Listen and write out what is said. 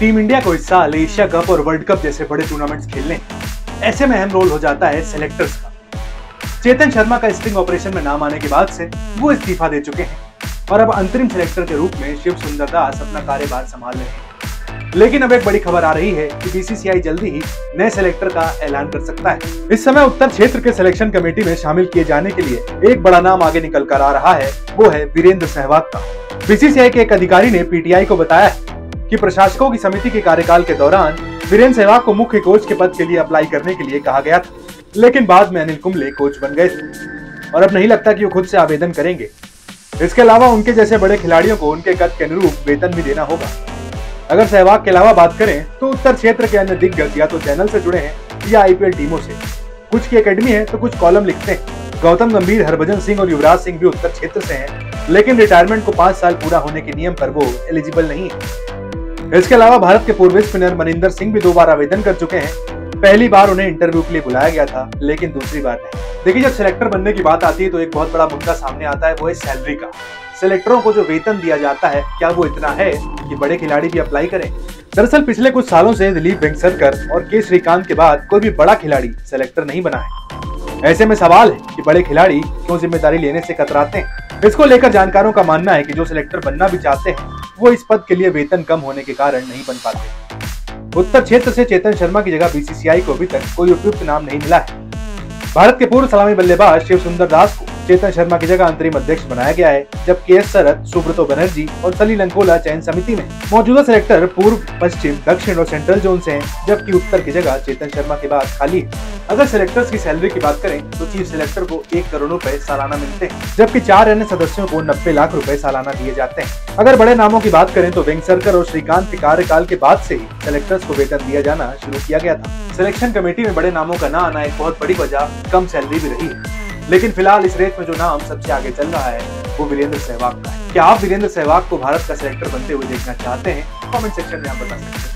Team India को इस साल एशिया कप और वर्ल्ड कप जैसे बड़े टूर्नामेंट्स खेलने, ऐसे में अहम रोल हो जाता है सेलेक्टर्स का। चेतन शर्मा का स्ट्रिंग ऑपरेशन में नाम आने के बाद से वो इस्तीफा दे चुके हैं और अब अंतरिम सेलेक्टर के रूप में शिव सुंदर दास अपना कार्यभार संभाल रहे हैं। लेकिन अब एक बड़ी खबर आ रही है कि बीसीसीआई जल्दी ही नए सेलेक्टर का ऐलान कर सकता है। इस समय उत्तर क्षेत्र के सिलेक्शन कमेटी में शामिल किए जाने के लिए एक बड़ा नाम आगे निकल कर आ रहा है, वो है वीरेंद्र सहवाग का। बीसीसीआई के एक अधिकारी ने पीटीआई को बताया कि प्रशासकों की समिति के कार्यकाल के दौरान वीरेंद्र सहवाग को मुख्य कोच के पद के लिए अप्लाई करने के लिए कहा गया था, लेकिन बाद में अनिल कुंबले कोच बन गए थे और अब नहीं लगता कि वो खुद से आवेदन करेंगे। इसके अलावा उनके जैसे बड़े खिलाड़ियों को उनके कद के अनुरूप वेतन भी देना होगा। अगर सहवाग के अलावा बात करें तो उत्तर क्षेत्र के अन्य दिग्गज या तो चैनल से जुड़े हैं या आईपीएल टीमों से। कुछ की एकेडमी है तो कुछ कॉलम लिखते हैं। गौतम गंभीर, हरभजन सिंह और युवराज सिंह भी उत्तर क्षेत्र से हैं, लेकिन रिटायरमेंट को 5 साल पूरा होने के नियम पर वो एलिजिबल नहीं है। इसके अलावा भारत के पूर्व स्पिनर मनिंदर सिंह भी 2 बार आवेदन कर चुके हैं। पहली बार उन्हें इंटरव्यू के लिए बुलाया गया था, लेकिन दूसरी बार नहीं। देखिए, जब सेलेक्टर बनने की बात आती है तो एक बहुत बड़ा मुद्दा सामने आता है, वो है सैलरी का। सेलेक्टरों को जो वेतन दिया जाता है, क्या वो इतना है कि बड़े खिलाड़ी भी अप्लाई करें? दरअसल पिछले कुछ सालों से दिलीप भेंगसरकर और के श्रीकांत के बाद कोई भी बड़ा खिलाड़ी सेलेक्टर नहीं बना है। ऐसे में सवाल है कि बड़े खिलाड़ी क्यों जिम्मेदारी लेने से कतराते हैं। इसको लेकर जानकारों का मानना है कि जो सेलेक्टर बनना भी चाहते हैं वो इस पद के लिए वेतन कम होने के कारण नहीं बन पाते। उत्तर क्षेत्र से चेतन शर्मा की जगह बीसीसीआई को अभी तक कोई उपयुक्त नाम नहीं मिला है। भारत के पूर्व सलामी बल्लेबाज शिव सुंदर दास को चेतन शर्मा की जगह अंतरिम अध्यक्ष बनाया गया है, जबकि एस सुब्रतो बनर्जी और सली अंकोला चयन समिति में। मौजूदा सेलेक्टर पूर्व, पश्चिम, दक्षिण और सेंट्रल जोन से हैं, जबकि उत्तर की जगह चेतन शर्मा के बाद खाली है। अगर सेलेक्टर्स की सैलरी की बात करें तो चीफ सेलेक्टर को 1 करोड़ रुपए सालाना मिलते हैं, जबकि 4 अन्य सदस्यों को 90 लाख रुपए सालाना दिए जाते हैं। अगर बड़े नामों की बात करें तो भेंगसरकर और श्रीकांत के कार्यकाल के बाद से ही सेलेक्टर्स को वेतन दिया जाना शुरू किया गया था। सिलेक्शन कमेटी में बड़े नामों का ना आना एक बहुत बड़ी वजह कम सैलरी भी रही है, लेकिन फिलहाल इस रेस में जो नाम सबसे आगे चल रहा है वो वीरेंद्र सहवाग का है। क्या आप वीरेंद्र सहवाग को भारत का सेलेक्टर बनते हुए देखना चाहते हैं? कमेंट सेक्शन में आप बता सकते हैं।